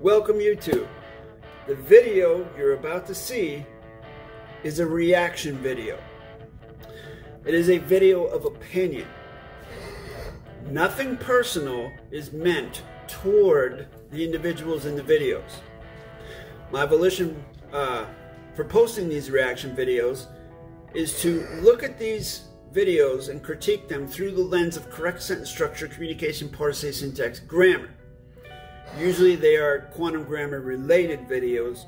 Welcome YouTube. The video you're about to see is a reaction video. It is a video of opinion. Nothing personal is meant toward the individuals in the videos. My volition for posting these reaction videos is to look at these videos and critique them through the lens of correct sentence structure, communication, parsing, syntax, grammar. Usually they are quantum grammar related videos,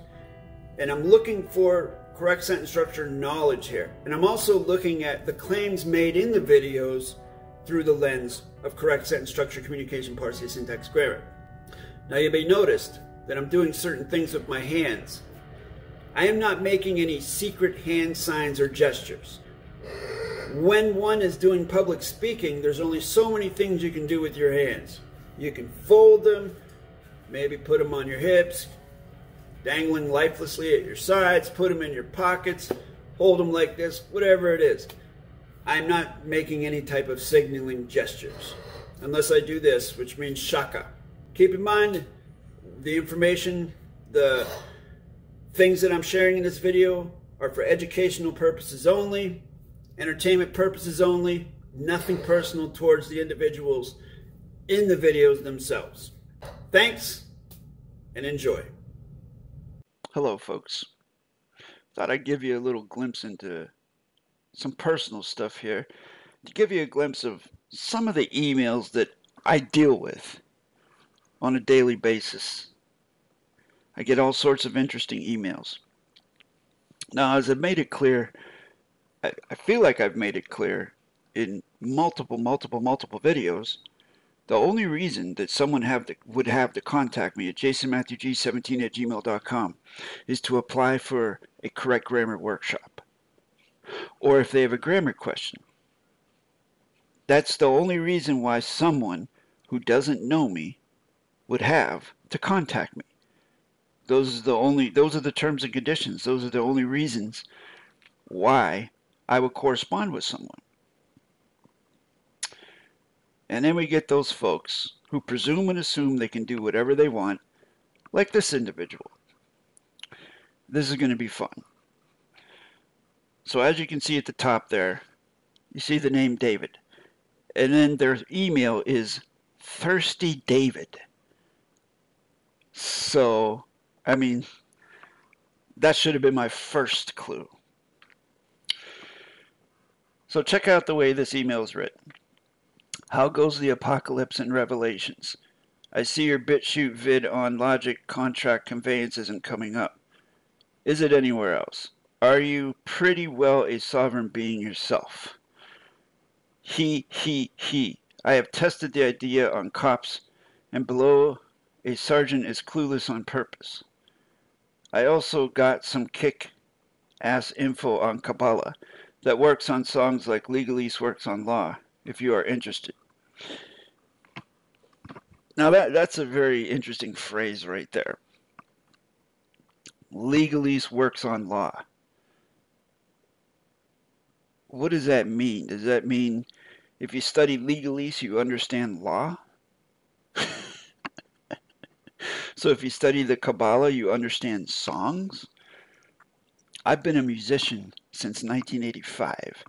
and I'm looking for correct sentence structure knowledge here. And I'm also looking at the claims made in the videos through the lens of correct sentence structure, communication, parsing, syntax, grammar. Now you may notice that I'm doing certain things with my hands. I am not making any secret hand signs or gestures. When one is doing public speaking, there's only so many things you can do with your hands. You can fold them, maybe put them on your hips, dangling lifelessly at your sides, put them in your pockets, hold them like this, whatever it is. I'm not making any type of signaling gestures, unless I do this, which means shaka. Keep in mind, the information, the things that I'm sharing in this video are for educational purposes only, entertainment purposes only, nothing personal towards the individuals in the videos themselves. Thanks and enjoy. Hello folks. Thought I'd give you a little glimpse into some personal stuff here to give you a glimpse of some of the emails that I deal with on a daily basis. I get all sorts of interesting emails. Now, as I've made it clear, I feel like I've made it clear in multiple videos, the only reason that someone would have to contact me at jasonmatthewg17@gmail.com is to apply for a correct grammar workshop, or if they have a grammar question. That's the only reason why someone who doesn't know me would have to contact me. Those are the terms and conditions. Those are the only reasons why I would correspond with someone. And then we get those folks who presume and assume they can do whatever they want, like this individual. This is going to be fun. So as you can see at the top there, you see the name David. And then their email is Thirsty David. So, I mean, that should have been my first clue. So check out the way this email is written. How goes the apocalypse and revelations? I see your BitChute vid on logic contract conveyance isn't coming up. Is it anywhere else? Are you pretty well a sovereign being yourself? He. I have tested the idea on cops, and below, a sergeant is clueless on purpose. I also got some kick-ass info on Kabbalah that works on songs like Legalese works on law, if you are interested. Now that's a very interesting phrase right there. Legalese works on law. What does that mean? Does that mean if you study legalese, you understand law? So if you study the Kabbalah, you understand songs? I've been a musician since 1985.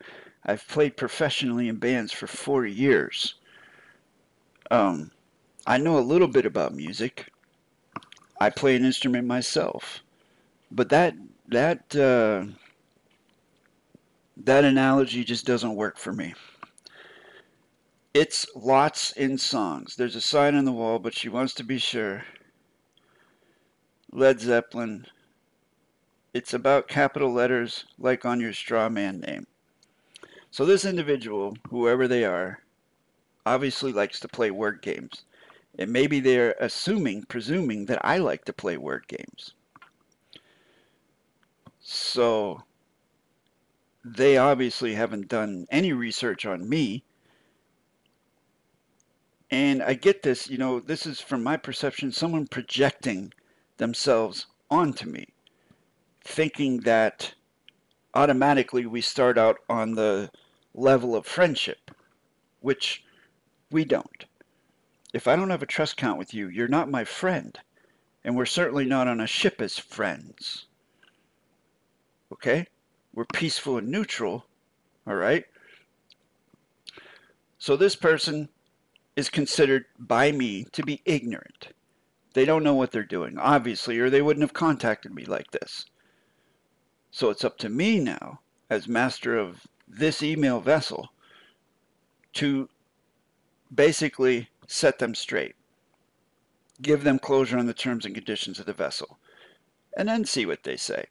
I've played professionally in bands for 4 years. I know a little bit about music. I play an instrument myself. But that analogy just doesn't work for me. It's lots in songs. There's a sign on the wall, but she wants to be sure. Led Zeppelin. It's about capital letters like on your straw man name. So this individual, whoever they are, obviously likes to play word games. And maybe they're presuming that I like to play word games. So they obviously haven't done any research on me. And I get this, you know, this is from my perception, someone projecting themselves onto me, thinking that automatically we start out on the level of friendship, which we don't. If I don't have a trust count with you, you're not my friend, and we're certainly not on a ship as friends. Okay? We're peaceful and neutral, all right? So this person is considered by me to be ignorant. They don't know what they're doing, obviously, or they wouldn't have contacted me like this. So it's up to me now, as master of this email vessel, to basically set them straight, give them closure on the terms and conditions of the vessel, and then see what they say.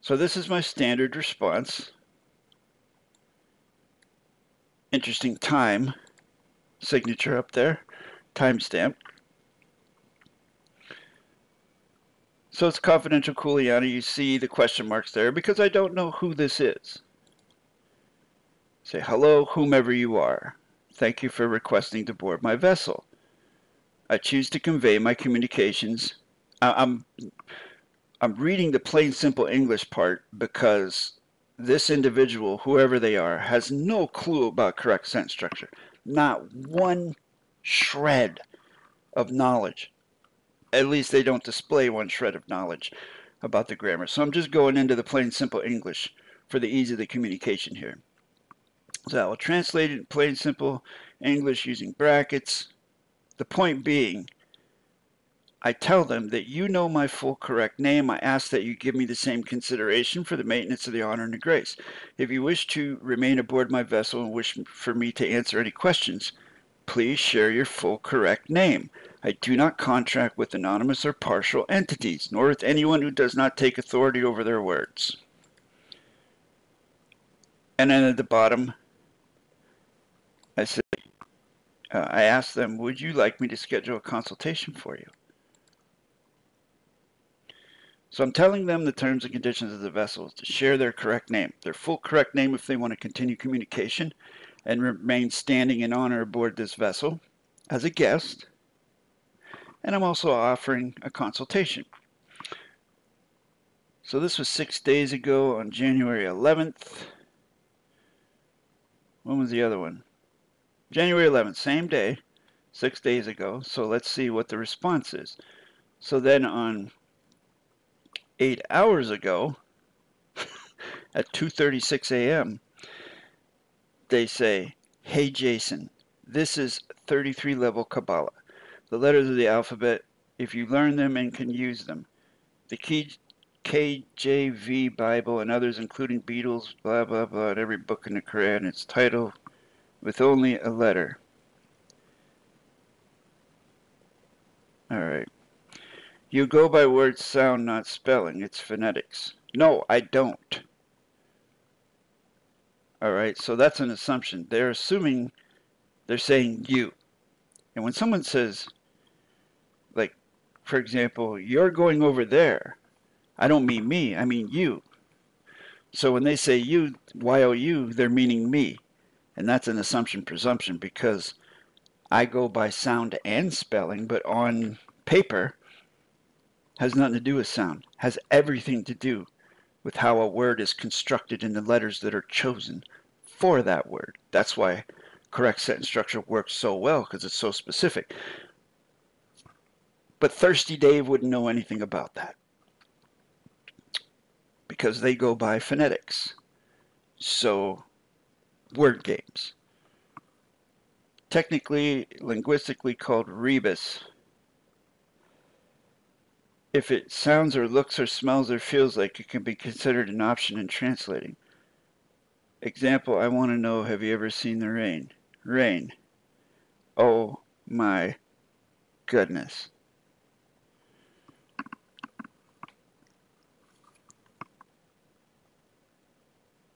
So this is my standard response. Interesting time signature up there, timestamp. So it's confidential Kuliana. You see the question marks there because I don't know who this is. Say, hello, whomever you are. Thank you for requesting to board my vessel. I choose to convey my communications. I'm reading the plain, simple English part because this individual, whoever they are, has no clue about correct sentence structure. Not one shred of knowledge. At least they don't display one shred of knowledge about the grammar. So I'm just going into the plain, simple English for the ease of the communication here. So I will translate it in plain, simple English using brackets. The point being, I tell them that you know my full correct name. I ask that you give me the same consideration for the maintenance of the honor and the grace. If you wish to remain aboard my vessel and wish for me to answer any questions, please share your full correct name. I do not contract with anonymous or partial entities, nor with anyone who does not take authority over their words. And then at the bottom, I said, I asked them, would you like me to schedule a consultation for you? So I'm telling them the terms and conditions of the vessel to share their correct name, their full correct name if they want to continue communication and remain standing in honor aboard this vessel as a guest. And I'm also offering a consultation. So this was 6 days ago on January 11th. When was the other one? January 11th, same day, 6 days ago. So let's see what the response is. So then on 8 hours ago at 2:36 a.m. they say, hey Jason, this is 33 level Kabbalah, the letters of the alphabet if you learn them and can use them, the KJV Bible and others including Beatles, blah blah blah, and every book in the Koran, its title with only a letter. All right. You go by word sound, not spelling. It's phonetics. No, I don't. All right, so that's an assumption. They're assuming they're saying you. And when someone says, like, for example, you're going over there, I don't mean me, I mean you. So when they say you, Y-O-U, they're meaning me. And that's an assumption presumption because I go by sound and spelling, but on paper, has nothing to do with sound, has everything to do with how a word is constructed and the letters that are chosen for that word. That's why correct sentence structure works so well, because it's so specific. But Thirsty Dave wouldn't know anything about that because they go by phonetics. So word games. Technically, linguistically called rebus. If it sounds or looks or smells or feels like, it can be considered an option in translating. Example, I want to know, have you ever seen the rain? Rain. Oh my goodness.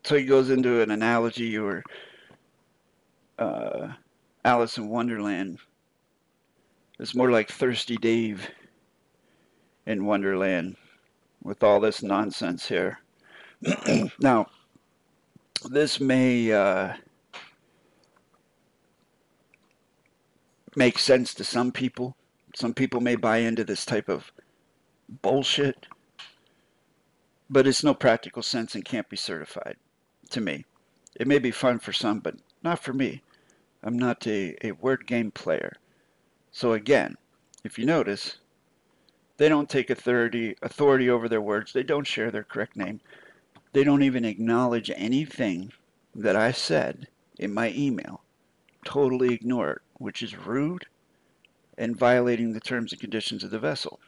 So he goes into an analogy or Alice in Wonderland. It's more like Thirsty Dave in Wonderland with all this nonsense here. Now, this may make sense to some people. Some people may buy into this type of bullshit, but it's no practical sense and can't be certified to me. It may be fun for some, but not for me. I'm not a word game player. So again, if you notice, they don't take authority over their words. They don't share their correct name. They don't even acknowledge anything that I said in my email. Totally ignore it, which is rude and violating the terms and conditions of the vessel.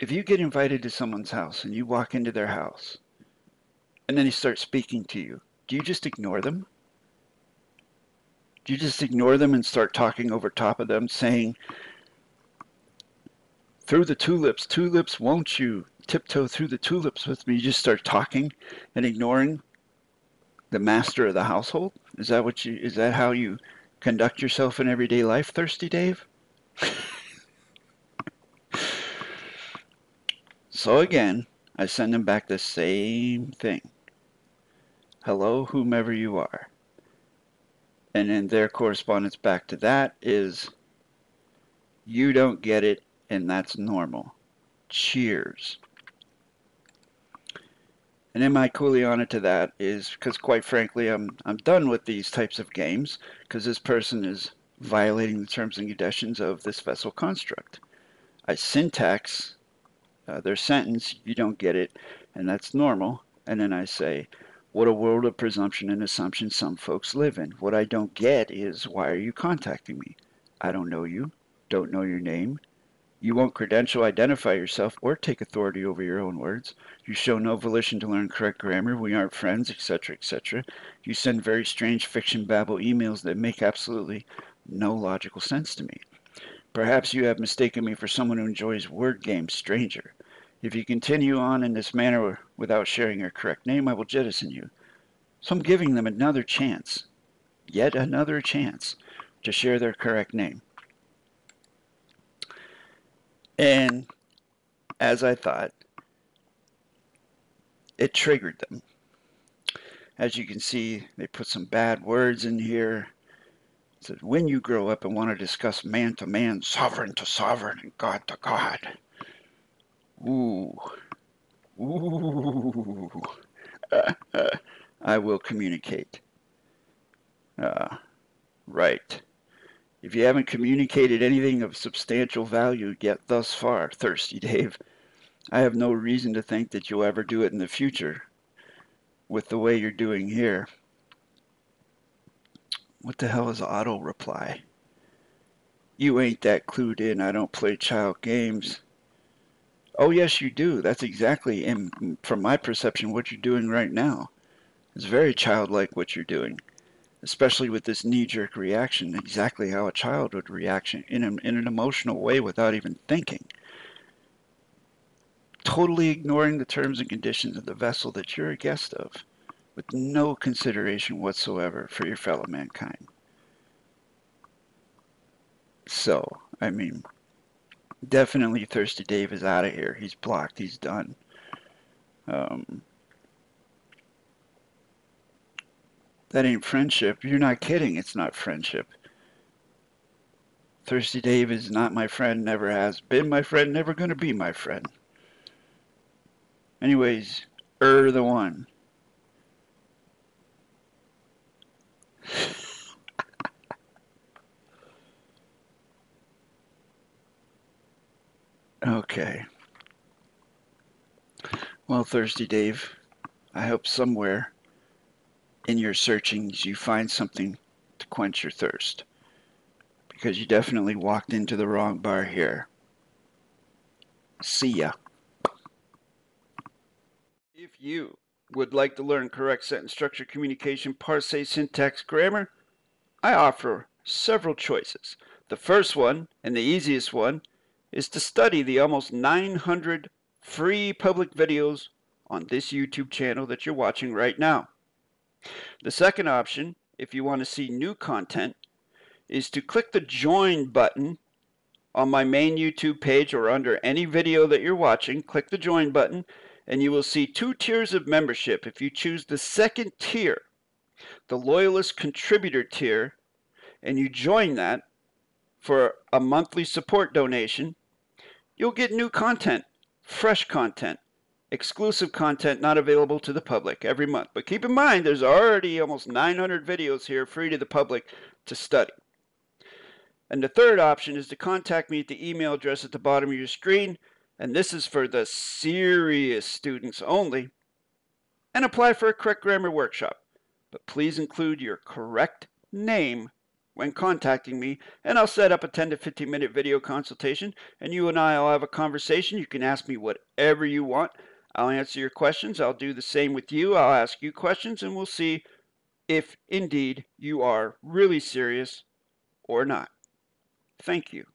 If you get invited to someone's house and you walk into their house and then they start speaking to you, do you just ignore them? Do you just ignore them and start talking over top of them, saying, through the tulips, won't you tiptoe through the tulips with me? You just start talking and ignoring the master of the household? Is that how you conduct yourself in everyday life, Thirsty Dave? So again, I send them back the same thing. Hello, whomever you are. And then their correspondence back to that is, you don't get it, and that's normal. Cheers. And then my kuleana to that is, because quite frankly, I'm done with these types of games, because this person is violating the terms and conditions of this vessel construct. I syntax their sentence, you don't get it, and that's normal. And then I say, what a world of presumption and assumption some folks live in. What I don't get is, why are you contacting me? I don't know you, don't know your name. You won't credential, identify yourself, or take authority over your own words. You show no volition to learn correct grammar. We aren't friends, etc., etc. You send very strange fiction babble emails that make absolutely no logical sense to me. Perhaps you have mistaken me for someone who enjoys word games, stranger. If you continue on in this manner without sharing your correct name, I will jettison you. So I'm giving them another chance, yet another chance, to share their correct name. And as I thought, it triggered them. As you can see, they put some bad words in here. It says, when you grow up and want to discuss man to man, sovereign to sovereign, and God to God. Ooh. Ooh. I will communicate. Right. If you haven't communicated anything of substantial value yet thus far, Thirsty Dave, I have no reason to think that you'll ever do it in the future with the way you're doing here. What the hell is auto reply? You ain't that clued in. I don't play child games. Oh, yes, you do. That's exactly, from my perception, what you're doing right now. It's very childlike what you're doing, especially with this knee-jerk reaction, exactly how a child would react in an emotional way without even thinking. Totally ignoring the terms and conditions of the vessel that you're a guest of, with no consideration whatsoever for your fellow mankind. So, I mean, definitely Thirsty Dave is out of here. He's blocked. He's done. That ain't friendship. You're not kidding. It's not friendship. Thirsty Dave is not my friend, never has been my friend, never going to be my friend. Anyways, the one. Okay. Well, Thirsty Dave, I hope somewhere in your searchings, you find something to quench your thirst, because you definitely walked into the wrong bar here. See ya. If you would like to learn correct sentence structure, communication, parse, syntax, grammar, I offer several choices. The first one, and the easiest one, is to study the almost 900 free public videos on this YouTube channel that you're watching right now. The second option, if you want to see new content, is to click the join button on my main YouTube page or under any video that you're watching. Click the join button and you will see two tiers of membership. If you choose the second tier, the loyalist contributor tier, and you join that, for a monthly support donation, you'll get new content, fresh content, exclusive content not available to the public every month. But keep in mind, there's already almost 900 videos here free to the public to study. And the third option is to contact me at the email address at the bottom of your screen, and this is for the serious students only, and apply for a correct grammar workshop. But please include your correct name when contacting me, and I'll set up a 10 to 15 minute video consultation, and you and I will have a conversation. You can ask me whatever you want. I'll answer your questions. I'll do the same with you. I'll ask you questions, and we'll see if indeed you are really serious or not. Thank you.